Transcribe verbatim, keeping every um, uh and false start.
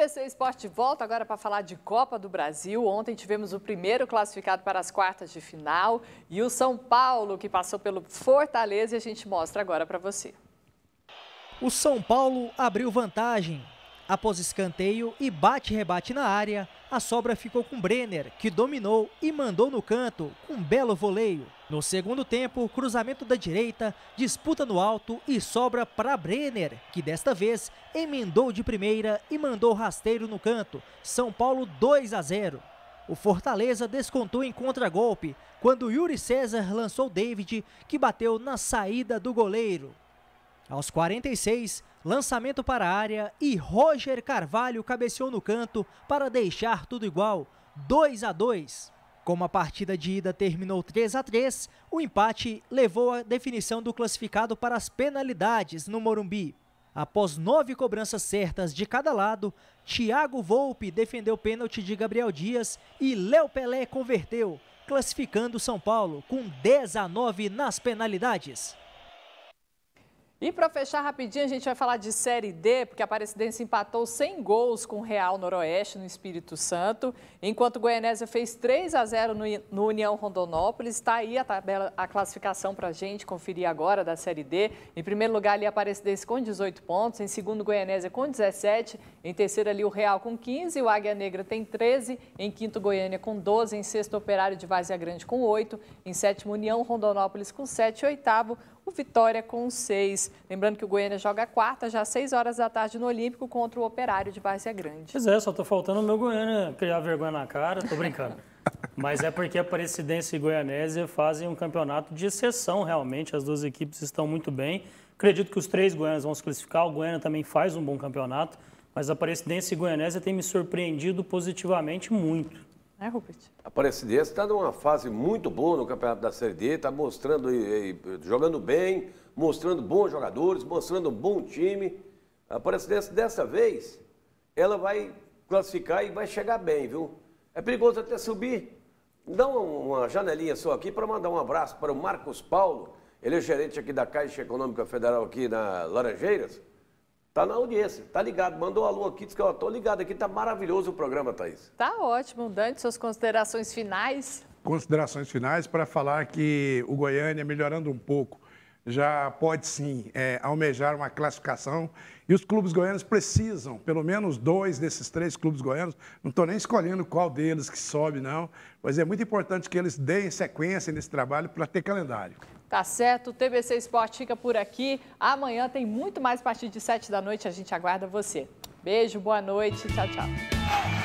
T B C Esporte volta agora para falar de Copa do Brasil. Ontem tivemos o primeiro classificado para as quartas de final e o São Paulo, que passou pelo Fortaleza, e a gente mostra agora para você. O São Paulo abriu vantagem. Após escanteio e bate-rebate na área, a sobra ficou com Brenner, que dominou e mandou no canto com um belo voleio. No segundo tempo, cruzamento da direita, disputa no alto e sobra para Brenner, que desta vez emendou de primeira e mandou rasteiro no canto. São Paulo dois a zero. O Fortaleza descontou em contragolpe quando Yuri César lançou David, que bateu na saída do goleiro. Aos quarenta e seis, lançamento para a área e Roger Carvalho cabeceou no canto para deixar tudo igual, dois a dois. Como a partida de ida terminou três a três, o empate levou à definição do classificado para as penalidades no Morumbi. Após nove cobranças certas de cada lado, Thiago Volpe defendeu o pênalti de Gabriel Dias e Léo Pelé converteu, classificando São Paulo com dez a nove nas penalidades. E para fechar rapidinho, a gente vai falar de Série D, porque a Aparecidense empatou sem gols com o Real Noroeste no Espírito Santo, enquanto o Goianésia fez três a zero no, no União Rondonópolis. Está aí a tabela, a classificação para a gente conferir agora da Série D. Em primeiro lugar ali a Aparecidense com dezoito pontos, em segundo Goianésia com dezessete, em terceiro ali o Real com quinze, o Águia Negra tem treze, em quinto Goiânia com doze, em sexto Operário de Várzea Grande com oito, em sétimo União Rondonópolis com sete e oitavo Vitória com seis. Lembrando que o Goiânia joga quarta, já às seis horas da tarde no Olímpico, contra o Operário de Várzea Grande. Pois é, só tô faltando o meu Goiânia criar vergonha na cara, tô brincando. Mas é porque a Aparecidense e Goianésia fazem um campeonato de exceção, realmente. As duas equipes estão muito bem. Acredito que os três Goianas vão se classificar. O Goiânia também faz um bom campeonato, mas a Aparecidense e Goianésia tem me surpreendido positivamente muito. É, Rupert? A Aparecidense está numa fase muito boa no campeonato da Série D, está mostrando, e, e, jogando bem, mostrando bons jogadores, mostrando um bom time. A Aparecidense, dessa vez, ela vai classificar e vai chegar bem, viu? É perigoso até subir. Dá uma janelinha só aqui para mandar um abraço para o Marcos Paulo, ele é gerente aqui da Caixa Econômica Federal aqui na Laranjeiras. Tá na audiência, tá ligado, mandou um alô aqui, disse que eu tô ligado aqui, tá maravilhoso o programa, Thaís. Tá ótimo, Dante, suas considerações finais? Considerações finais para falar que o Goiânia, melhorando um pouco, já pode sim é, almejar uma classificação, e os clubes goianos precisam, pelo menos dois desses três clubes goianos, não estou nem escolhendo qual deles que sobe não, mas é muito importante que eles deem sequência nesse trabalho para ter calendário. Tá certo, o T B C Esporte fica por aqui. Amanhã tem muito mais a partir de sete da noite. A gente aguarda você. Beijo, boa noite, tchau, tchau.